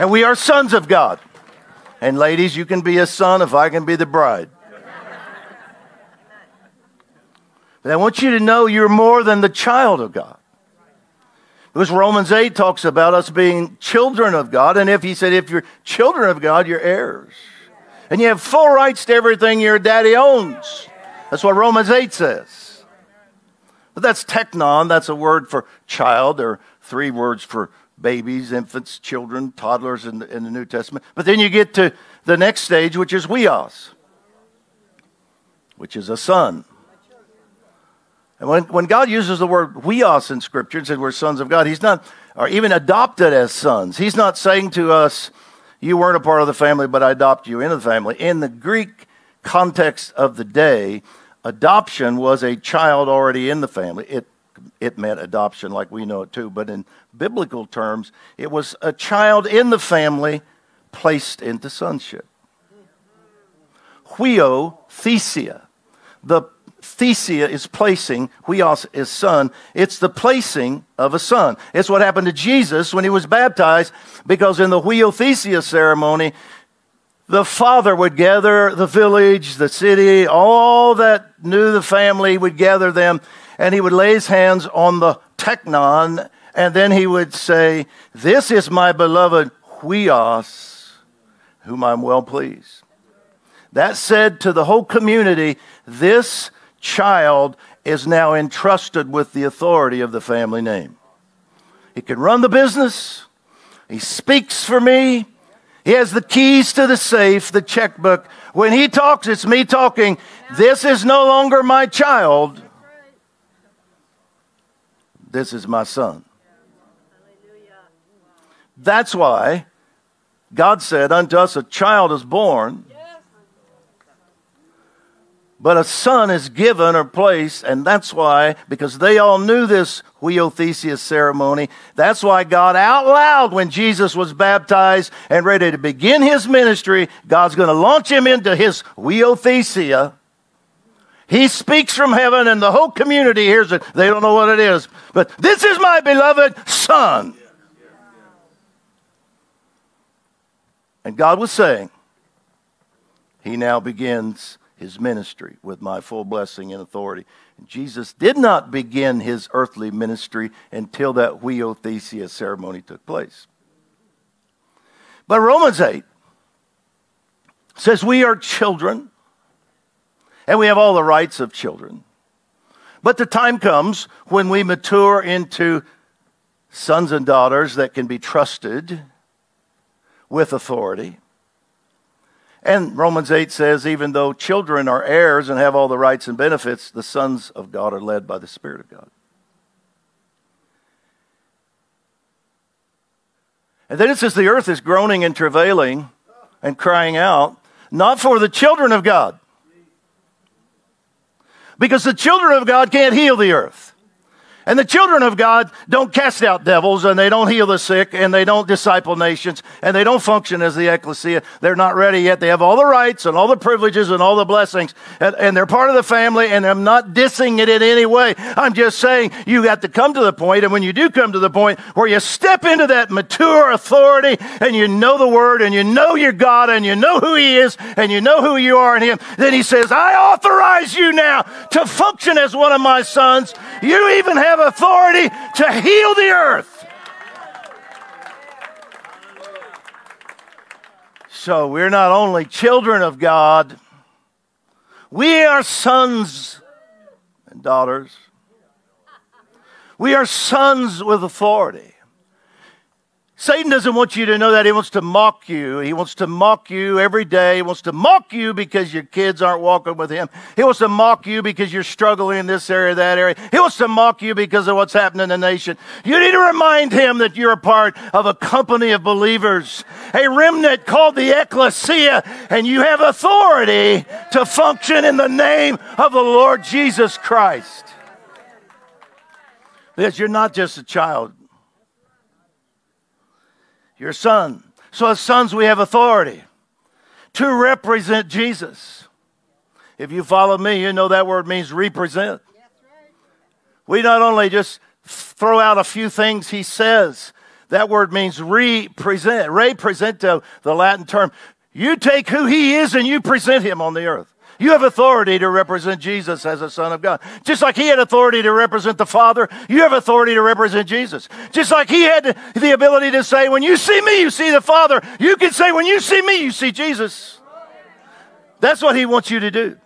And we are sons of God. And ladies, you can be a son if I can be the bride. But I want you to know you're more than the child of God. Because Romans 8 talks about us being children of God. And if he said, if you're children of God, you're heirs. And you have full rights to everything your daddy owns. That's what Romans 8 says. But that's teknon. That's a word for child. There are three words for babies, infants, children, toddlers in the New Testament. But then you get to the next stage, which is huios, which is a son. And when God uses the word huios in Scripture and says we're sons of God, he's not, or even adopted as sons, he's not saying to us, you weren't a part of the family, but I adopt you into the family. In the Greek context of the day, adoption was a child already in the family. It meant adoption like we know it too, but in biblical terms, it was a child in the family placed into sonship. Huiothesia. The thesia is placing, huios is son. It's the placing of a son. It's what happened to Jesus when he was baptized, because in the huiothesia ceremony, the father would gather the village, the city, all that knew the family would gather them, and he would lay his hands on the teknon, and then he would say, "This is my beloved huios, whom I'm well pleased." That said to the whole community, this child is now entrusted with the authority of the family name. He can run the business. He speaks for me. He has the keys to the safe, the checkbook. When he talks, it's me talking. This is no longer my child. This is my son. That's why God said, unto us a child is born, but a son is given or placed, and that's why, because they all knew this huiothesia ceremony, that's why God out loud, when Jesus was baptized and ready to begin his ministry, God's going to launch him into his huiothesia. He speaks from heaven, and the whole community hears it. They don't know what it is, but this is my beloved son. And God was saying, he now begins his ministry with my full blessing and authority. And Jesus did not begin his earthly ministry until that huiothesia ceremony took place. But Romans 8 says we are children, and we have all the rights of children. But the time comes when we mature into sons and daughters that can be trusted with authority. And Romans 8 says, even though children are heirs and have all the rights and benefits, the sons of God are led by the Spirit of God. And then it says the earth is groaning and travailing and crying out, not for the children of God. Because the children of God can't heal the earth. And the children of God don't cast out devils, and they don't heal the sick, and they don't disciple nations, and they don't function as the Ekklesia. They're not ready yet. They have all the rights and all the privileges and all the blessings, and they're part of the family, and I'm not dissing it in any way. I'm just saying you have to come to the point, and when you do come to the point where you step into that mature authority, and you know the Word, and you know your God, and you know who He is, and you know who you are in Him, then He says, I authorize you now to function as one of my sons. You even have authority to heal the earth. So we're not only children of God, we are sons and daughters. We are sons with authority. Satan doesn't want you to know that. He wants to mock you. He wants to mock you every day. He wants to mock you because your kids aren't walking with him. He wants to mock you because you're struggling in this area, that area. He wants to mock you because of what's happening in the nation. You need to remind him that you're a part of a company of believers, a remnant called the Ekklesia, and you have authority to function in the name of the Lord Jesus Christ. Because you're not just a child. Your son. So as sons, we have authority to represent Jesus. If you follow me, you know that word means represent. We not only just throw out a few things he says. That word means represent. Represento, the Latin term. You take who he is and you present him on the earth. You have authority to represent Jesus as the Son of God. Just like he had authority to represent the Father, you have authority to represent Jesus. Just like he had the ability to say, when you see me, you see the Father. You can say, when you see me, you see Jesus. That's what he wants you to do.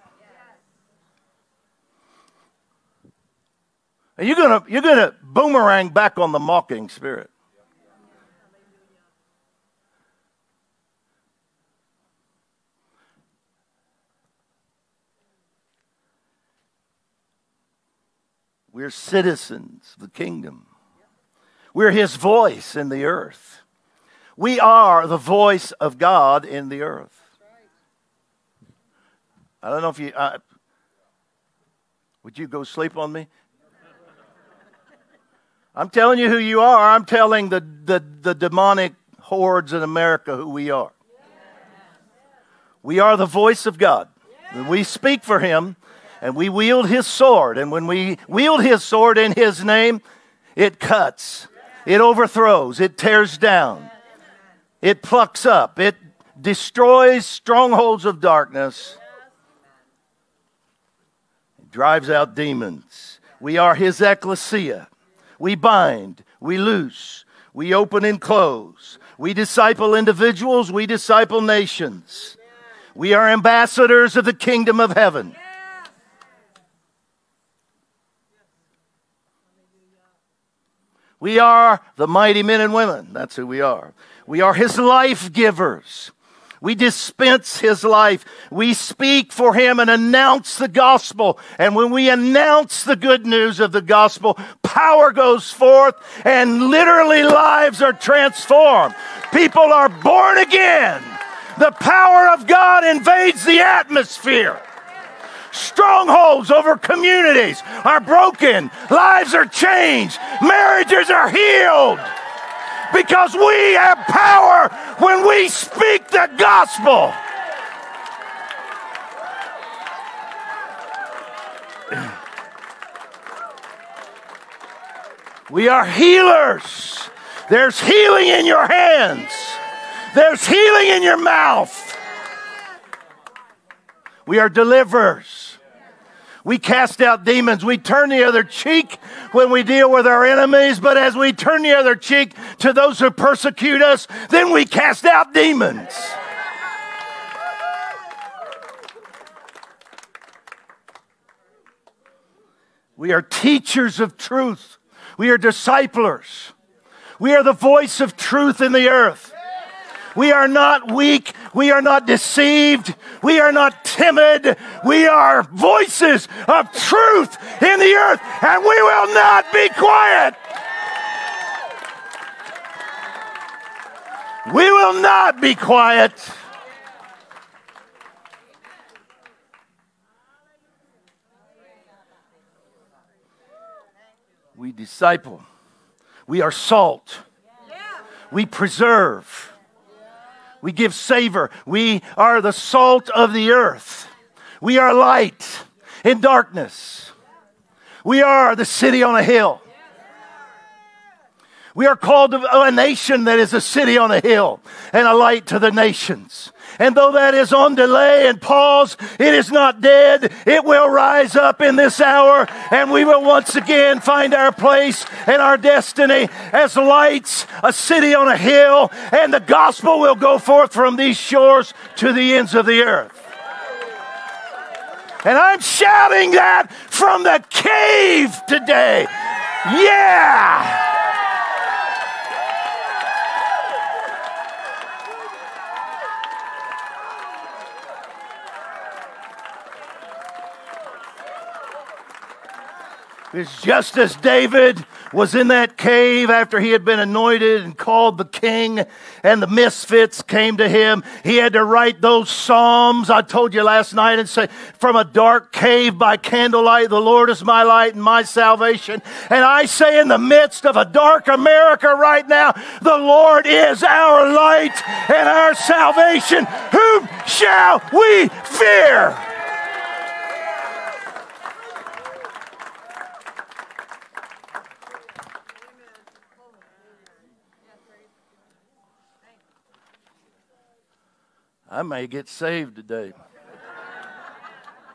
And you're gonna boomerang back on the mocking spirit. We're citizens of the kingdom. We're his voice in the earth. We are the voice of God in the earth. I don't know if you... would you go sleep on me? I'm telling you who you are. I'm telling the demonic hordes in America who we are. We are the voice of God. When we speak for him... And we wield his sword. And when we wield his sword in his name, it cuts. It overthrows. It tears down. It plucks up. It destroys strongholds of darkness. It drives out demons. We are his Ekklesia. We bind. We loose. We open and close. We disciple individuals. We disciple nations. We are ambassadors of the kingdom of heaven. We are the mighty men and women. That's who we are. We are his life givers. We dispense his life. We speak for him and announce the gospel. And when we announce the good news of the gospel, power goes forth and literally lives are transformed. People are born again. The power of God invades the atmosphere. Strongholds over communities are broken. Lives are changed. Marriages are healed. Because we have power when we speak the gospel. We are healers. There's healing in your hands. There's healing in your mouth. We are deliverers. We cast out demons. We turn the other cheek when we deal with our enemies. But as we turn the other cheek to those who persecute us, then we cast out demons. We are teachers of truth. We are disciplers. We are the voice of truth in the earth. We are not weak. We are not deceived. We are not timid. We are voices of truth in the earth, and we will not be quiet. We will not be quiet. We disciple. We are salt. We preserve. We give savor. We are the salt of the earth. We are light in darkness. We are the city on a hill. We are called a nation that is a city on a hill and a light to the nations. And though that is on delay and pause, it is not dead. It will rise up in this hour, and we will once again find our place and our destiny as lights, a city on a hill, and the gospel will go forth from these shores to the ends of the earth. And I'm shouting that from the cave today. Yeah! It's just as David was in that cave after he had been anointed and called the king, and the misfits came to him. He had to write those psalms I told you last night and say, from a dark cave by candlelight, the Lord is my light and my salvation. And I say in the midst of a dark America right now, the Lord is our light and our salvation. Whom shall we fear? I may get saved today.